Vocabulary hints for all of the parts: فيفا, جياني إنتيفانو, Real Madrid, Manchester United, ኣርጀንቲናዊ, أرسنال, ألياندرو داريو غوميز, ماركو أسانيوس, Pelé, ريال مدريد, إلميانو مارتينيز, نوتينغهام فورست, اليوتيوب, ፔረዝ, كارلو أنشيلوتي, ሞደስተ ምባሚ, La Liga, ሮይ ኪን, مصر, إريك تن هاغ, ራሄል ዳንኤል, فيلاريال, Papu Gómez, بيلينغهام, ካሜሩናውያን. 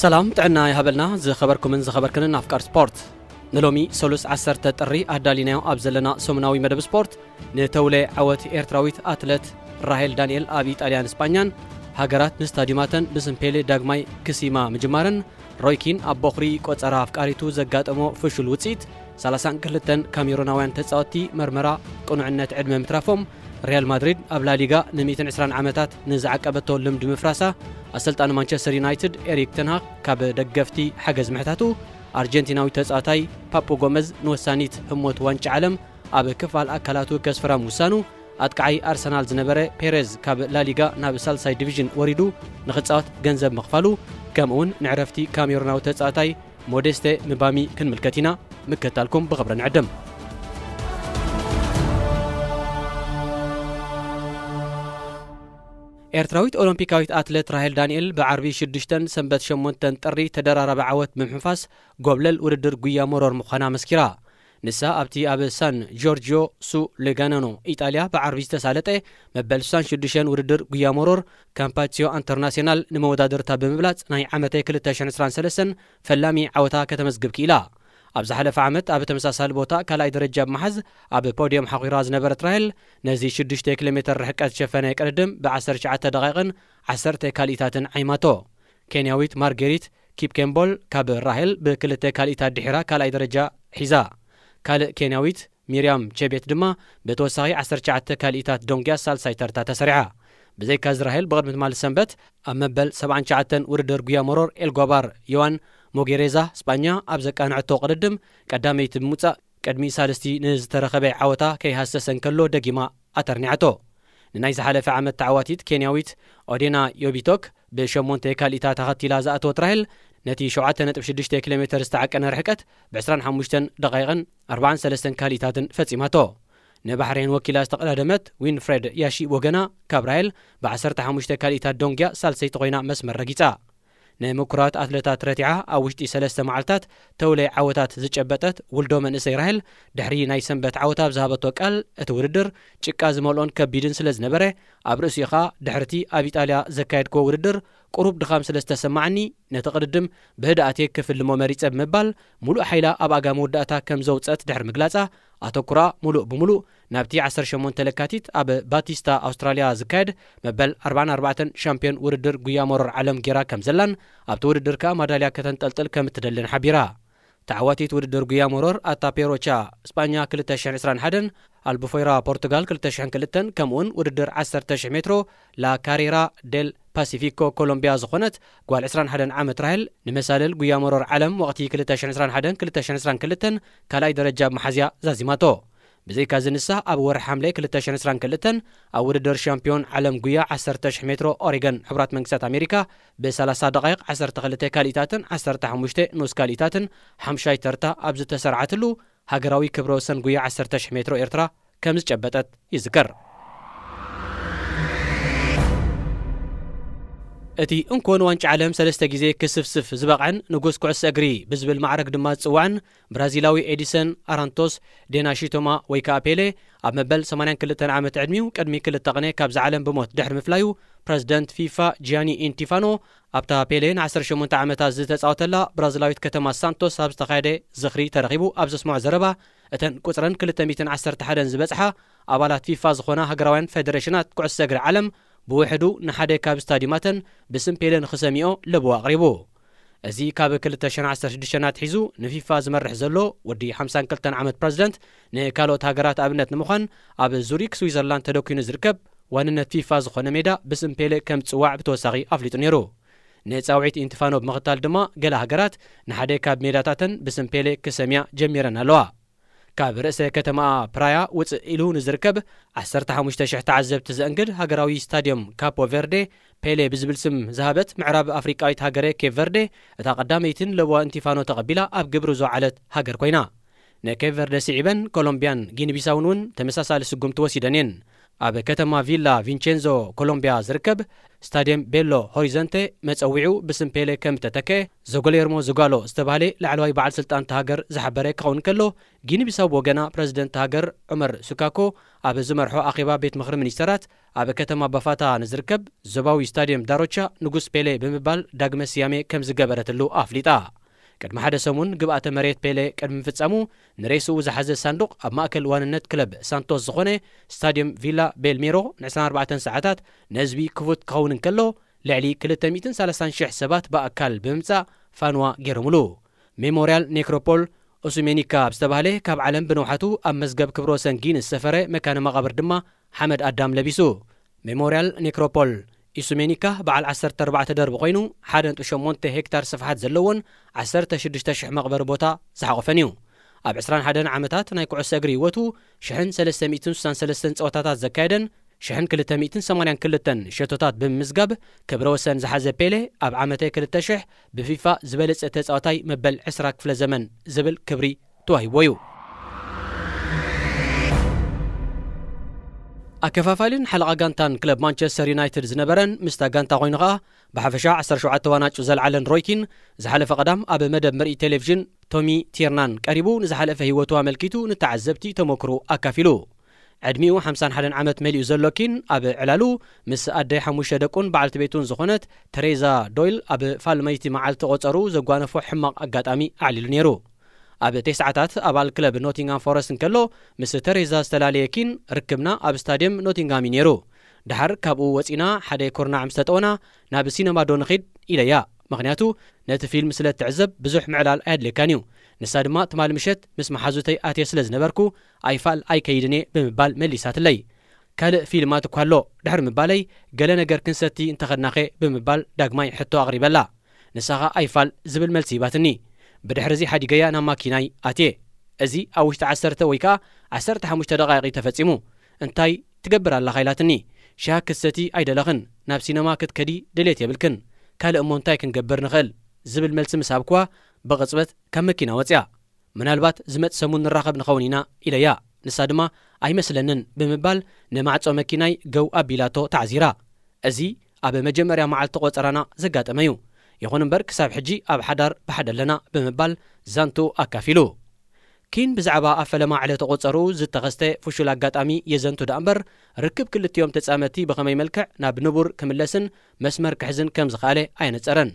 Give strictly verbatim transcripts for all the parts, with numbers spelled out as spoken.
سلام تعنا يا هبلنا ز خبركم من ز خبركن نافكار سبورت نلومي سولس عشرة تري أداليناو أبزلنا سمناوي مدب سبورت نتولى عوت إيرتراويت أتلت راهيل دانيال أبي إيطاليان إسبانيان هاجرات نستاديماتن بسم بيلي داغماي كسيما مجمارن رويكين أبوخري كوت أراف كاريتو زجات أمو فشل وتسيت سالسان كلتن كاميروناوين تساوتي مرمرة كونو عنا عدم مترافهم ريال مدريد قبل لا ليغا نميتن عشرين عامتات نزعك أبتو لمد مفرسة أسلطان مانشستر يونايتد إيريك تن هاغ كاب دقفتي حجز محتاتو أرجنتيناوي تساوتي بابو غوميز نوسانيت هموت وانش عالم أب كفال أكلاتو كسفرا موسانو أتكعي أرسنال زنبرة بيريز كاب لا ليغا نابسال ساي ديفيجن وريدو نخصات جنزب مخفالو كامون نعرفتي كاميروناو تساوتي مودستي مبامي كن ملكتنا مكتالكم بخبر نعدم إيرتراويت أولمبيكاويت أتلت راهيل دانيال بعربي شدشتن سنبت شمونتن تري تدرار بعوت بمحفاس قبل وردر قوية مرور مخانا مسكرا نساء أبتي أب سان جورجيو سو لغانانو إيطاليا بعربي استسالته مبال سان شدشن وردر قوية مرور كامباتيو انترناسيونال نمودادر تاب مبلات ناي عامتي كلتاشن اسران سلسن فلامي عوتا كتمزقب كيلا أبز حلف عمت أب تمساسال بوتا كلاي درجة بمحز أب بوديوم حقيراز نبرت راهل نزي شدشتي كيلومتر رحك أتشفنا يقدم بعشر شعات دقائق عشرة كاليتات عيماتو كينياويت مارغريت كيب كيمبول كاب راهل بكل تكاليتات دحرة كلاي درجة حزا كال كينياويت ميريام تشبيت دما بتوسعي عشر شعات كاليتات دونجيا سال سيطرة تسريعة بزي كاز راهل بغض مال سنبت أما بل سبعة شعات وردر قيا مرور الجبار يوان موغيريزا اسبانيا ابزك انا عتو قدم قداميت موصا قدمي سالستي نز ترخبي عوتا كي حسسن كلو دغيما اترنعتو ناي زحلف عامت تعواتيت كينياويت اودينا يوبيتوك بشمونتي كاليتا تغتيلا زاتو ترهل نتي شعته نطب شدشت كيلومتر استعقن رحقت ب خمسة وعشرين دقيقه أربعة وثلاثين كاليتاتن فصيماتو نبحرين وكيلا استقلادمت وينفريد ياشي وغنا كابرايل ب خمسة عشر كاليتا دونجيا سالسي تقينا مسمر رقيتا نموكرات أتلتات رتعة أو وشتي سلسة معلتات تولي عوتات زجبتت ولدومن إسيرهل دحري ناي سنبت عوتا بزهابت وكال اتوردر تشكاز مولون كبيدن سلز نبره أبرسيخا دحرتي أبيت آليا زكايد كو وردر قروب دخام سلسة سمعني نتقدم بهدأتي كفل مماريت أب مبال ملو حيلة أباقا مودأتا كم زوتسات دحر مقلاتا أتوكرا ملو بملو نابتي عصر شمون تلكاتيت أب باتيستا أستراليا زكايد مبال أربعة وأربعين شامبيون وردر قويا مرر عالم جيرا كم زلن أب توردر كا مداليا كتنتلتل كم تدلن حبيرا تعواتي توردر قويا مرر أتا بيروشا إسبانيا كلتشان إسران حدن البوفيرا بورتغال كلتشان كلتن كمون وردر عصر تشع مترو لا كاريرا ديل باسيفيكو كولومبيا زخونت قوال عسران حدن عامت راهل نمسالل قويا مرور عالم وقتي كلتاشن عسران حدن كلتاشن عسران كلتن كالاي درجة بمحازيا زازيماتو بزي كازنسة أب ور حملة كلتاشن عسران كلتن أو وردر شامبيون عالم قويا عشرة مترو أوريغون حبرات منكسات أمريكا بثلاثة دقائق عشرة غلتة كاليتاتن عشرة حمشتة نص كاليتاتن حمشاي ترتا أبز تسرعتلو هاجراوي كبروسن قويا عشرة مترو إرترا كمز جبتت يذكر أتي أنكون وانش عالم سلسة جزء كسف سف زباقعن نجوس كعس أجري بزبل معرك دمات سوعن برازيلاوي إديسون أرانتوس ديناشيتوما ويكا بيلي أما بل سمانين كل تنعمة عدميو كأدمي كل التقنية كابز عالم بموت دحر مفلايو بريزيدنت فيفا جياني إنتيفانو أبتا بيلين عسر شمون تعمتها زيتات أوتلا برازيلاويت كتما سانتوس أبز تقايدي زخري ترغيبو أبز اسمع زربا أتن كترن كل تميتن عسر تحدن زبزحة أبالات فيفا زخونا هجراوين فيدريشنات كعس أجري عالم بوحدو نحدي كاب ستاديماتن بسم بيلن خساميو لبو أغريبو أزي كاب كلتاشن عسر شدشنات حيزو نفيفا زمرح زلو ودي حمسان كلتن عمد برزدنت نيكالوت هاجرات أبنت نموخن أب زوريك سويزرلاند تدوكي نزركب واننت فيفا زخونا ميدا بسم بيلي كم تسواع بتوساغي أفليتو نيرو نيتساوعيت انتفانو بمغتال دما قلا هاجرات نحدي كاب ميداتاتن بسم بيلي كساميا جميرن هلوا كاب رأسه كتما برايا وتسئلو نزركب عسرتها مشتشح تعزب تزنقل هاجراوي ستاديوم كابو فيردي بيلي بزبلسم زهبت معراب أفريقايت هاجري كيف فيردي اتا قداميتن لو انتفانو تقبيلا أب قبرزو علت هاجر كوينا نكيف فيردي سعيبن كولومبيان جيني بيساونون تمساسال سقمتو سيدانين أب كتما فيلا فينشينزو كولومبيا زركب ستاديوم بيلو هوريزونتي مصويعو باسم بيلي كم تتكي زغوليرمو زغالو استبالي لعلوي بعد سلطان تهاجر زحبره كون كلو غيني بيساو وغنا بريزيدنت هاجر عمر سوكاكو ابي زمرحو اخيبا بيت مخر منيسترات ابي كتما بفاتا نزركب زباوي ستاديوم داروتشا نغوس بيلي بمبال داغمه سيامي كم زغبرتلو افليطا قد ما حدا سمون قبعه مريت بيلي قد منفصمو نريسو زحزه صندوق اب ماكل واننت كلب سانتوس زغونه ستاديوم فيلا بيلميرو أربعة وعشرين ساعات نزبي كفوت كون كلو لعلي ثلاثمئة وثلاثين شح سبات باكل بمصا فانوا غيرملو ميموريال نيكروبول اوسمينيكا استبهله كاب عالم بنوحتو اب مزغب كبرو سنجين السفره مكان مقبر دما حمد ادم لبيسو ميموريال نيكروبول إسومينيكا بعل عسرت أربعة درب قينو حادن تشمونت هكتار صفحات زلون عسرت شدشت شح مقبر بوتا زحقفنيو أب عسران حادن عمتات نايكو عساقري وتو شحن ثلاثمئة وستين ثلاثمئة وتسعين أوتاتات زكايدن شحن كل ثمانين كلتن شتوتات بمزقب كبروسن زحزة بيلي أب عمتي كل تشح بفيفا زبالة أتاز أوتاي مبل عسرة كفل زمن زبل كبري توهي ويو أكفافالين حلقة غانتان كلب مانشستر يونايتد زنبرن مستا غانتا غوينغا بحفشا عسر شعات تواناتشو زلعلن رويكين زحلف قدام أب مدب مرئي تلفزيون تومي تيرنان كاريبو نزحلف هيوتو ملكيتو نتعزبتي تموكرو أكافيلو عدميو حمسان حدن عمت مليو زلوكين أب علالو مس أدي حموشة دكون بعلت بيتون زخونت تريزا دويل أب فالميتي معلت غوتارو زغوانفو حماق أقاتامي أعلي لنيرو أب تسعتات أبال كلب نوتينغهام فورست كلو مس تريزا استلاليكين ركبنا أب ستاديوم نوتينغهام ينيرو دحر كابو وسينا حدي كورنا عمستونا ناب سينما دون خيد إليا مغنياتو نت فيلم سلة تعزب بزح معلال أدل كانيو نسادما تمال مشت مس محازوتي آتي سلز نبركو أي فال أي كيدني بمبال مليسات اللي كال فيلمات كهلو دحر مبالي قالنا جركنستي انتخدناخي بمبال داجماي حتو أغرب لا نساها أي فال زبل ملسيباتني بدحرزي حد جاي نما كيناي أتي أزي أوش تعسرت ويكا عسرت حمشت دقائق تفتصمو أنتي تجبر على خيلاتني شاك الستي أيد لغن نابسينا ما كت كدي دليت يبلكن كل أمونتاي كنجبر نغل زبل ملسم سابقوا بغصبت كم كينا وتيا من البات زمت سمون الرقب نقونينا إليا نصدمة أي مثلاً بمبال نمعت أم كيناي جو أبيلاتو تعزيرا أزي أبي مجمرة مع التقوت رانا زجات أميو يخون برك ساب حجي أب حدر بحدر لنا بمبال زانتو أكافيلو كين بزعبا أفلما على تقوصرو زد تغسته فشولاقات أمي يزانتو دأمبر ركب كل تيوم تتسامتي بخمي ملكع ناب نبور كملسن مسمر كحزن كمزخالي أين تسرن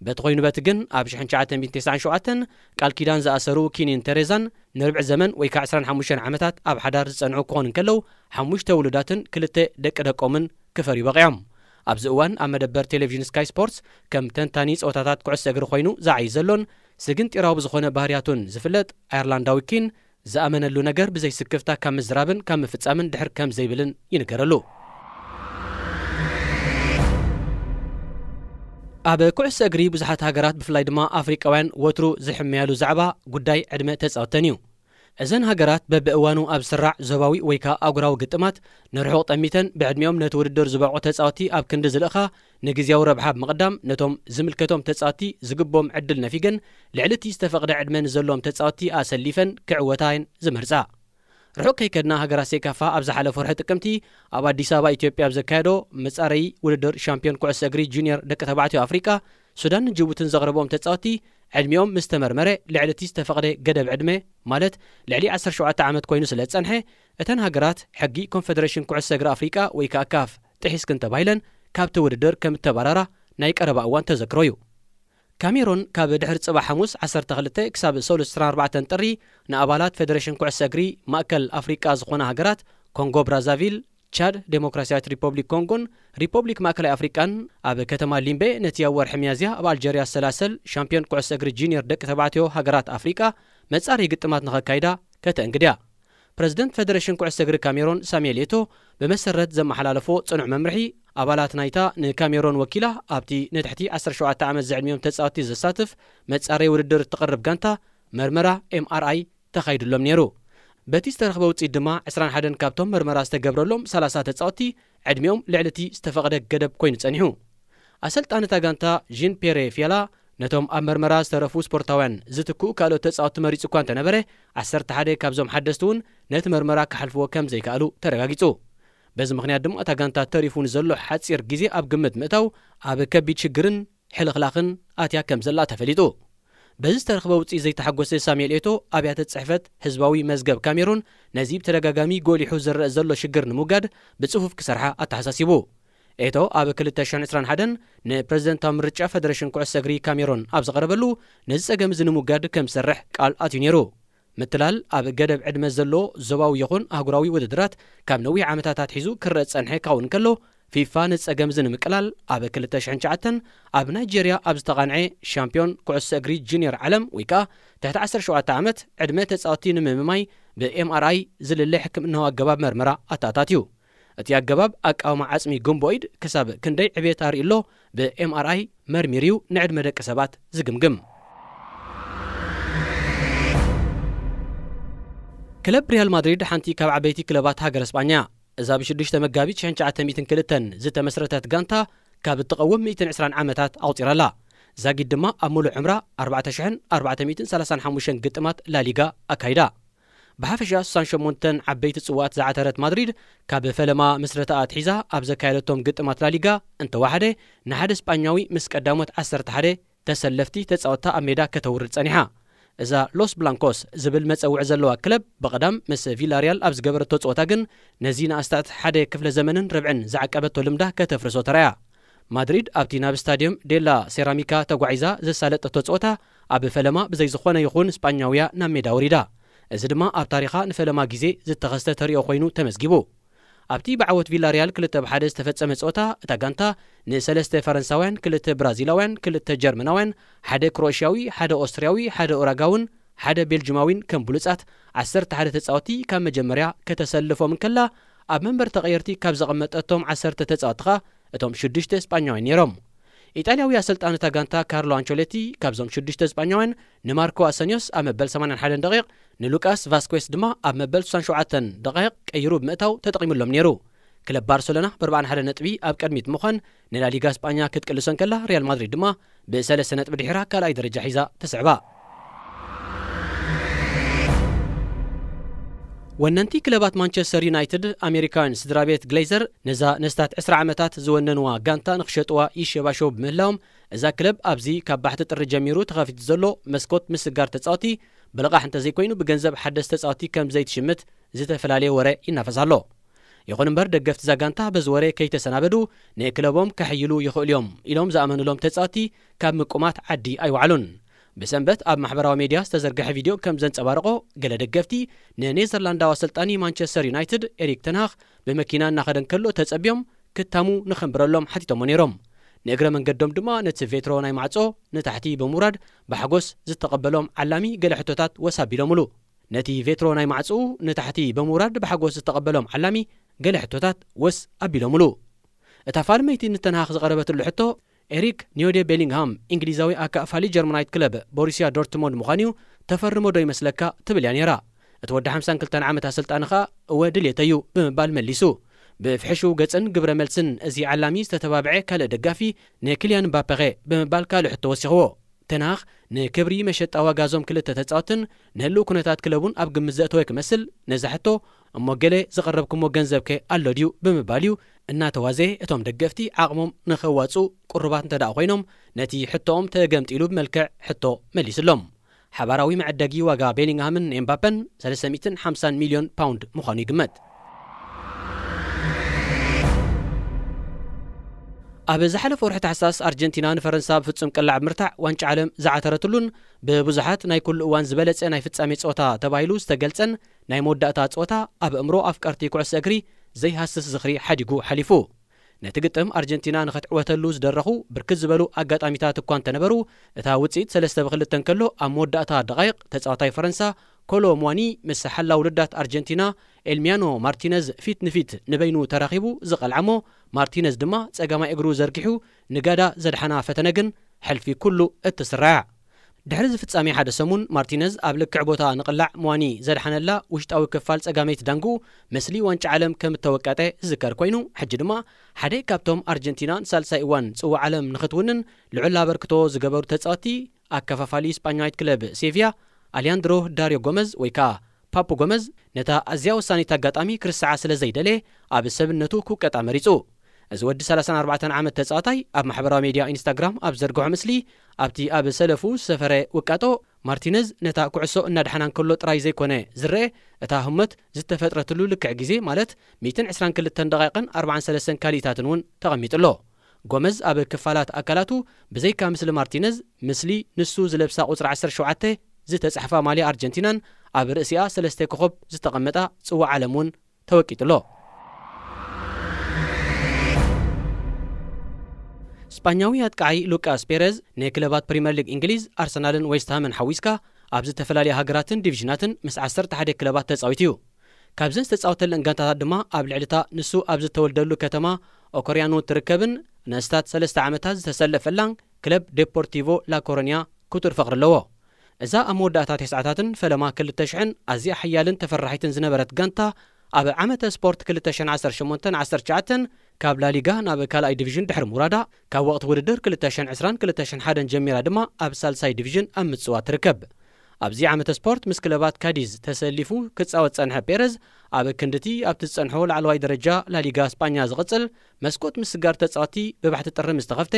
بتغوي نباتقن أب شحن شعاتن بين تسعن شعاتن كال كيدان زأسرو كينين تريزان نربع زمن ويكا عسران حموشان عمتات أب حدر زانعو كون كلو حموش تولداتن كلتي دك أدقومن كفري وقيام أبزوان أما دبر تلفزيون سكاي سبورتس كم تنتانيس أوتاتات كعس أجر خوينو زعي زلون سجنت إراو بزخونة بهرياتون زفلت أيرلانداويكين زأمن اللو نجر بزي سكفتا كم زرابن كم فتسأمن دحر كم زي بلن ينجرلو أبا كعس أجري بزحت هاجرات بفلايدما أفريقاوان وترو زحميالو زعبا قداي عدمة تسعة تانيو أزن هاجرات ببقوانو أب سرع زباوي ويكا أقراو قتمات نرحو طميتن بعد ميوم نتور الدور زباعو تسعاتي أب كندز الأخا نجزياو ربحاب مقدام نتوم زملكتهم تسعاتي زقبهم عدلنا فيقن لعلتي استفقد عدمن زلوم تسعاتي أسليفن كعوتاين زمهرزا رحو كيكدنا هاجرات سيكافا أب زحالة فرحة كمتي أب ديسابا إتيوبيا بزكادو مساري ولدور شامبيون كعس أجري جونيور دكة تبعتي أفريقيا سودان جبوتن زغربهم تسعاتي عدميوم مستمر مرة لعلتي استفقد قدب عدمه مالت لعلي عسر شعات عامت كوينو سلات سنحي أتن هاجرات حقي كونفدريشن كعس أجري أفريقيا ويكا كاف تحس كنت بايلن كاب توددر كم تبرارة نايك أربع أوان تذكرويو كاميرون كاب دحر صباح حموس عسر تغلتي كساب سولس أربعة تنتري نأبالات فدريشن كعس أجري مأكل أفريقيا زخونا هاجرات كونغو برازافيل تشاد ديموكراسيات ريبوبليك كونغون ريبوبليك ماكلاي افريكان اب كتما ليمبي نتياور حميازيا اب الجيريا السلاسل شامبيون كعس اجري جونيور دك تبعتيو هاجرات افريكا مصاري غطمات نخايدا كتانغديا بريزيدنت فدريشن كعس اجري كاميرون ساميليتو بمسرت زم حلالفو صنع ممرحي ابالات نايتا نكاميرون وكيله ابتي نتحتي عسر شعات عام زعميوم تسعاتي زساتف مصاري وريدر تقرب غانتا مرمره ام ار اي تخايدلوم نيرو باتيست رخبو تيدما عشرين كابتوم مرمرا استغبرلهم ثلاثة تصاوتي عدميوم لعلتي استفقدك قدب كوين صنحو اسلت انا تاغانتا جين بيري فيلا نتوم امرمرا استرفو سبورتاوان زتكو كالو تصاوت مريص كوانت نبره عشرة حدي كابزوم حدستون نت مرمرا كحلفو كم زي كالو ترغاغيصو بز مخنيات دمو أتا غانتا تاريفون زلو حاتسير جيزي أب قمد متو أب كبيت شقرن حل خلاقن آتيا كم زلا تفليتو بز ترخبوت إزاي تحقوس سامي ليتو أبيات تصحفت حزباوي مزقب كاميرون نزيب ترقاقامي قولي حوزر زلو شقرن موقاد بتصوف كسرحة أتحساسيبو إيتو أب كل تشان إسران حدن ن بريزيدنت أمريكا فدريشن كوعس أجري كاميرون أبز غربلو نزيس أجمزن موقاد كم سرح قال أتينيرو متلال أب جدب عد مزلو زواو يخون أهجراوي وددرات كم نوي عمتات حزو كررت أنحى كون كله في فانس أجمزن مكلال أب كل تشان شعتن أب نيجيريا أبز تقنع شامبيون كوعس أجري جينير علم ويكا تحت عشر شو عتعمت عد ماتت أتين من ماي بإم آر أي زل اللي حكم إنه الجواب مرمرة أتاتيو أتيا جباب أك أو مع اسمي جومبويد كسب كندي عبيت أري له بإم آر أي مرمريو نعد مدة كسبات زجم جم. كلب ريال مدريد حنتي كاب عبيتي كلبات هاجر إسبانيا إذا بيشدش تمجابيت شن شعت ميتين كلتن زت مسرتات جانتا كاب تقوم ميتين عشرين عامتات أو تيرالا زاج الدماء أمول عمره أربعة شحن أربعة ميتين ثلاثين حموشن قدمت لا ليغا أكيدا. بحفشة سانشو مونتن عبيت سوات زعترت مدريد كاب فلما مسرتات حيزة أبز كايلتهم قدمت لا ليغا أنت واحدة نحد إسبانيوي مسك قدامت عسرت حدا تسلفتي تسعة أميدا كتورد سنيها. إذا لوس بلانكوس زبل متس أو عزلوا كلب بقدام مس فيلاريال أبز جبر توت وتاجن نزينا أستعد حدا كفل زمن ربعن زعك أبد تلمده كتفرس وتريا مدريد أبتينا بستاديوم ديلا سيراميكا تجوعيزة زي سالة توت وتا أب فلما بزي زخوان يخون إسبانيويا نمي دوريدا إذا ما أب تاريخا نفلما جزء زي تغسل تري أخوينو تمسجبو أبتي بعوت فيلاريال كلت بحدث تفتس متس وتا تاجنتا نسلست فرنساوين كلت برازيلاوين كلت جرمناوين حدا كروشياوي حدا أسترياوي حدا أوراغاون حدا بلجماوين كم بلسات عسرت حدا تسعوتي كم مجمريا كتسلفو من كلا أب منبر تغيرتي كبز غمت أتوم عسرت تسعوتخا أتوم شدشت إسبانيوين يروم إيطالياوي سلطان تاغانتا كارلو أنشيلوتي كبزوم شدشت إسبانيوين نماركو أسانيوس أم بل ثمانين حدا دقيق نلوكاس فاسكويس دما أم بل تسعين دقيق أيروب مئتو تتقيم لهم نيرو كلب برشلونة بربعن حدا نتبي أب كدميت مخن نلا ليغا إسبانيا كتكلسن كلا ريال مدريد دما بثلاث سنوات بدحرها كالاي درجة حيزة تسعبا وننتي كلبات مانشستر يونايتد أمريكان سدرابيت جليزر نزا نستات عشر عامتات زوننوا غانتا نخشطوا يشباشو بمهلهم إذا كلب أبزي كبحتت الرجميرو تخافت زلو مسكوت مسجار تسعاتي بلغاح انت زي كوينو بجنزب حدث تسعاتي كم زيت شمت زيت فلالي وراء ينافسهالو يقولون برد قفت زاجانته بزوره كي تسنابدو نكلبهم كحيلو يخو اليوم إلهم زأمنوا لهم تسعاتي كم مقومات عدي أيو علون بسنبت أب محبرة وميديا استزرقح فيديو كم زنت أبارقو قل دقفتي نيزرلندا وسلطاني مانشستر يونايتد إريك تن هاغ بمكينان ناخدن كله تسأبيهم كتامو نخنبر لهم حتى تمنيرهم نقرأ من قدم دما نتسفيترو ناي معتصو نتحتي بمراد بحقوس زد تقبلهم علامي قل حتوتات وسابي لهم لو نتي فيترو ناي معتصو نتحتي بمراد بحقوس زد تقبلهم علامي قال حتوتات وس أبي لملو اتفعل ميتين تنهاخ زغربت اللي حتو إريك نيودي بيلينغهام إنجليزاوي أكا أفالي جرمنايت كلب بوريسيا دورتموند مغانيو تفرمو داي مسلكا تبليان يرا اتودى حمسان كلتان عامتها سلطانخا ودليتيو بمبال مليسو بفحشو قدسن قبر ملسن ازي علاميز تتبابعي كالا دقافي نيكليان مبابغي بمبال كالو حتو وسيخوو تنهاخ نكبري مشت أواجازهم كل تتساعتن نهلو كنتات كلبون أبقى مزاتوك مثل نزحتو أما قلي زقربكم وجنزبك اللوديو بمباليو الناتوازي اتهم دقفتي عقمهم نخواتسو قربات تداوينهم نتي حتوهم تجمت إلو بملكع حتو مليس اللهم حبراوي مع الدقي وقع بيلينغهام إمبابن ثلاثمئة وخمسين مليون باوند مخاني قمت أبي زحلف ورحت حساس أرجنتينا فرنسا بفتسم كلاعب مرتع وانش علم زعترتلون ببزحات ناي كل وان زبلت ناي فتسم يتسوتا تبايلو استقلتن ناي مودة تسوتا أب أمرو أفكارتي كوع السقري زي هاسس زخري حدقو حلفو نتقتم أرجنتينا نخت عوتلوز درخو بركز بلو أقات أميتات كوان تنبرو تاوت سيد سلسة بغلتن كلو أمودة دقائق تسعطاي فرنسا كولو مواني مسحلا ولدات أرجنتينا إلميانو مارتينيز فيت نفيت نبينو تراخيبو زغل عمو مارتينيز دما تساقما إقرو زرقحو نقادا زدحنا فتنقن حلفي كله التسرع دحرز فتسامي حدا سمون مارتينيز أبلك كعبوتا نقلع مواني زدحنا لا وشتاوي كفال تساقامي تدنقو مسلي وانش عالم كم التوكاتي زكر كوينو حج دما حدي كابتوم أرجنتينا سالسا إيوان سوى عالم نختونن لعلا بركتو زقبور تتساتي أكفافالي سبانيايت كلب سيفيا ألياندرو داريو غوميز ويكا ፓፑ ጎመዝ ነታ ኣዝያ ወሳኒት ኣጋጣሚ ክርስዓ ስለ ዘይደለ ኣብ ሰብነቱ ኩቀጣ መሪጹ እዚ ወዲ ሰላሳ ኣርባዕተ ዓመት ተጻታይ ኣብ ማሕበራዊ ሚድያ ኢንስታግራም ኣብ ዘርግዑ ምስሊ ኣብቲ ኣብ ሰለፉ ሰፈረ ወቃጦ ማርቲነዝ ነታ ኩዕሶ እናድሓናን ከሎ ጥራይ ዘይኮነ ዝረ እታ ህመት ዝተፈጥረትሉ ልክዕ ግዜ ማለት مئة واثنين وعشرين ደቂቃን أربعة وثلاثين ካሊታትን ውን ተቐሚጥሎ ጎመዝ ኣብ ክፋላት ኣካላቱ በዘይካ ምስሊ ማርቲነዝ ምስሊ ንሱ ዝለብሳ ቁጥር عشرة وسبعة ዝተጻሕፋ ማሊ ኣርጀንቲናን ኣብ ርእሲኣ ሰለስተ ኮኸብ ዝተቐመጣ ጽዋ ዓለሙን ተወቂጥሎ ስፓኛዊ አጥቃይ ሉካስ ፔሬዝ ንክለባት ፕሪሚየር ሊግ እንግሊዝ አርሰናልን ዌስትሃምን ሓዊስካ ኣብ ዝተፈላልያ ሃገራትን ዲቪዥናትን ምስ عشرة عشرة ክለባት ተጻዊትዩ ካብዘን ተጻውተለን ጋንታታት ድማ ኣብ ልዕልታ ንሱ ኣብ ዝተወልደሉ ከተማ ኦኮሪያኖ ትርከብን ነስታት ثلاثة ዓመታት ዝተሰለፈላን ክለብ ዴፖርቲቮ ላኮሮኒያ ኩቱር ፈቅርለዎ እዛ ኣሞዳታ ተስዓታትን ፈለማ ክልተሽዕን ኣዚያ ሐያልን ተፈራሒትን ዝነበረት ጋንታ ኣብ ዓመት ስፖርት ألفين وعشرة ثمانية عشر تسعة عشر ካብ ላ ሊጋ ናብ ካልኣይ ዲቪዥን ድሕር ሙራዳ ካብ ወቅት ውድድር ألفين وعشرين ألفين وواحد ጀሚራ ድማ ኣብ ሳልሳይ ዲቪዥን ኣብ ምጽዋ ትርከብ ኣብዚ ዓመት ስፖርት ምስ ክለባት ካዲዝ ተሰሊፉ ክጻወት ጸንሐ ፔሬዝ ኣብ ክንድቲ ኣብ ትጸንሖ ላዕለዋይ ደረጃ ላ ሊጋ ስፓኛ ዝቕጽል መስኮት ምስጋር ተጻዋቲ በባሕቲ ጥሪ ምስ ተኸፍተ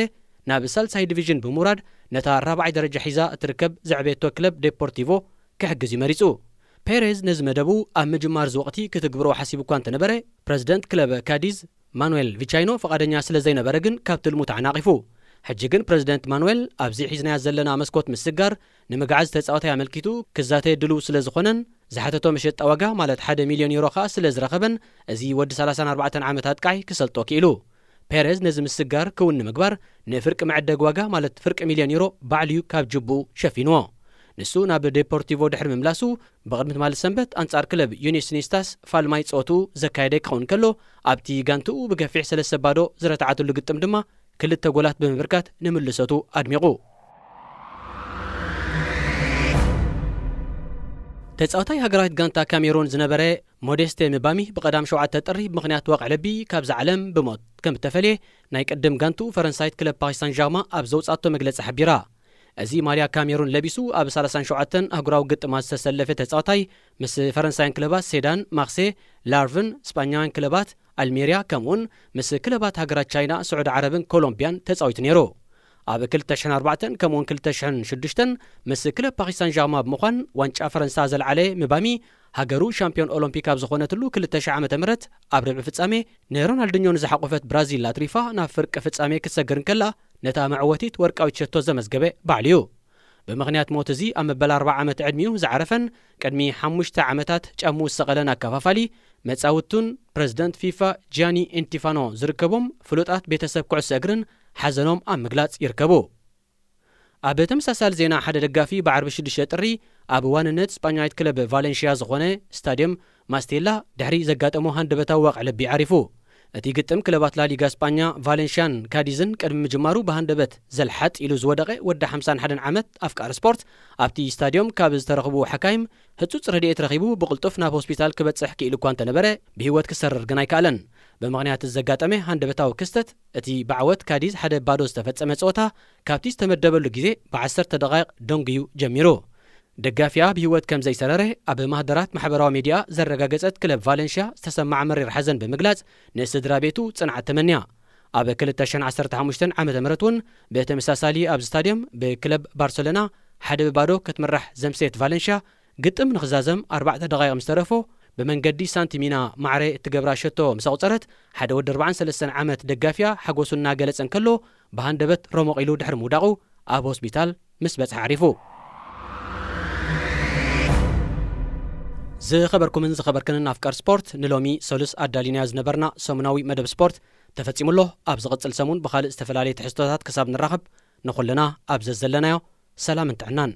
ናብ ሳልሳይ ዲቪዥን ብሙራድ ነታ ራብዓይ ደረጃ ሒዛ እትርከብ ዘዕቤቶ ክለብ ዴፖርቲቮ ክሕግዝ ይመሪጹ ፔሬዝ ንዝመደቡ ኣብ ምጅማር ዝወቅቲ ክትግብሮ ሓሲብ እኳ እንተነበረ ፕሬዝዳንት ክለብ ካዲዝ ማኑኤል ቪቻይኖ ፈቃደኛ ስለ ዘይነበረ ግን ካብ ትልሙ ተዓናቂፉ ሕጂ ግን ፕሬዝዳንት ማኑኤል ኣብዚ ሒዝና ዘለና መስኮት ምስጋር ንምግዓዝ ተጻወታ ያመልክቱ ክዛተይ ድሉ ስለ ዝኾነን ዝሓተቶ መሸጣ ዋጋ ማለት واحد مليون ዩሮ ካ ስለ ዝረኸበን እዚ ወዲ ثلاثة وأربعين ዓመት ኣጥቃይ ክሰልጦ ኪሉ ፔሬዝ ነዚ ምስጋር ክውን ምግባር ንፍርቅ ማዕደግ ዋጋ ማለት ፍርቅ ሚሊዮን ዩሮ ባዕልዩ ካብ ጅቡ ሸፊኖ ንሱ ናብ ዴፖርቲቮ ድሕር መምላሱ በቅድሚት ማለት ሰንበት አንጻር ክለብ ዩኒስኒስታስ ፋልማይ ጾቱ ዘካይደ ክውን ከሎ ኣብቲ ጋንቱ ብገፊዕ ثلاثة ባዶ ዝረታዓትሉ ግጥም ድማ ክልተ ጎላት በመብርካት ንምልሰቱ ኣድሚቁ ተጻዋታይ ሃገራት ጋንታ ካሜሩን ዝነበረ ሞዴስቴ ምባሚ በቀዳም ሸውዓተ ጥሪ ምክንያት ወቅዕ ልቢ ካብ ዝዓለም ብሞት ከም ተፈልየ ናይ ቀደም ጋንቱ ፈረንሳይት ክለብ ፓሪስ ሳን ጀርማ ኣብ ዘውጻቶ መግለጽ ሓቢራ እዚ ማልያ ካሜሩን ለቢሱ ኣብ ثلاثة وثلاثين ኣህጉራዊ ግጥማት ዝተሰለፈ ተጻዋታይ ምስ ፈረንሳይን ክለባት ሴዳን ማክሴ ላርቭን ስፓኛን ክለባት አልሜሪያ ከምኡን ምስ ክለባት ሃገራት ቻይና ሳዑዲ ዓረብን ኮሎምቢያን ተጻዊት ነይሩ ኣብ ألفين وأربعة ከምኡን ألفين وستة ምስ ክለብ ፓሪስ ሳን ጀርማ ብምዃን ዋንጫ ፈረንሳ ዘልዓለ ምባሚ ሃገሩ ሻምፒዮን ኦሎምፒክ ኣብ ዝኾነትሉ ألفين وتسعة ዓመተ ምህረት ኣብ ርብዕ ፍጻሜ ንሮናልዶኞ ንዝሓቆፈት ብራዚል ላትሪፋ ናብ ፍርቅ ፍጻሜ ክሰገርን ከላ ነታ ማዕወቲት ወርቃዊ ቸቶ ዘመዝገበ ባዕልዩ ብምኽንያት ሞት እዚ ኣብ መበል أربعة ዓመት ዕድሚኡ ዝዓረፈን ቀድሚ خمسة ዓመታት ጫሙ ሰቀለና ካፋፋሊ መጻውቱን ፕሬዝዳንት ፊፋ ጃኒ ኢንቲፋኖ ዝርከቦም ፍሉጣት ቤተሰብ ኩዕሶ እግርን ሓዘኖም ኣብ ምግላጽ ይርከቡ ኣብ ተመሳሳሊ ዜና ሓደ ደጋፊ ب46 ጥሪ ኣብ ዋንነት ስፓኛዊት ክለብ ቫሌንሺያ ዝኾነ ስታዲየም ማስቴላ ድሕሪ ዘጋጠሞ ሃንደበታዊ ወቅዕ ልቢ ዓሪፉ እቲ ግጥም ክለባት ላ ሊጋ ስፓኛ ቫሌንሺያን ካዲዝን ቀድሚ ጅማሩ በሃንደበት ዘልሓጥ ኢሉ ዝወደቀ ወዲ خمسة وواحد ዓመት ኣፍቃር ስፖርት ኣብቲ ስታዲየም ካብ ዝተረኽቡ ሓካይም ህጹጽ ረድኤት ረኺቡ ብቕልጡፍ ናብ ሆስፒታል ክበጽሕ ክኢሉ እኳ እንተነበረ ብህይወት ክሰርር ግን ኣይከኣለን በመግናት ዘጋጠመ ሃንደበታው ክስተት እቲ ባዕወት ካዲዝ ሓደ ባዶ ዝተፈጸመ ጾታ ካብቲ ዝተመደበሉ ግዜ ب10 ደቂቕ ደንግዩ ጀሚሩ ደጋፊያ ብህይወት ከም ዘይሰረረ ኣብ ማህደራት ማሕበራዊ ሚድያ ዘረጋገጸት ክለብ ቫሌንሺያ ዝተሰማዕ መሪር ሓዘን ብምግላጽ ንስድራ ቤቱ ጽንዓት ተመንያ ኣብ ألفين وخمسة عشر ዓመተ ምህረቱን በተመሳሳሊ ኣብ ስታዲየም በክለብ ባርሰሎና ሓደ ባዶ ከተመራሕ ዘምሴት ቫሌንሺያ ግጥም ንኽዛዘም أربعة ደቂቕ ምስተረፎ بمنجدي سانتيمينا معري تجبرا شتو مساوطرت حدا ود أربعة وثلاثين عامات دغافيا حغوسنا جلصن كلو بهندبت رمقيلو دحر موداقو اب هوسبيتال مسبت عريفو زي خبركم من خبركن افكار سبورت نلومي سولس ادالينا زنبرنا سمناوي مدب سبورت تفصيملو اب زقصل سمون بخال استفلالي تحستوتات كساب نرخب نقول لنا اب زلزلنا سلام انتعنان.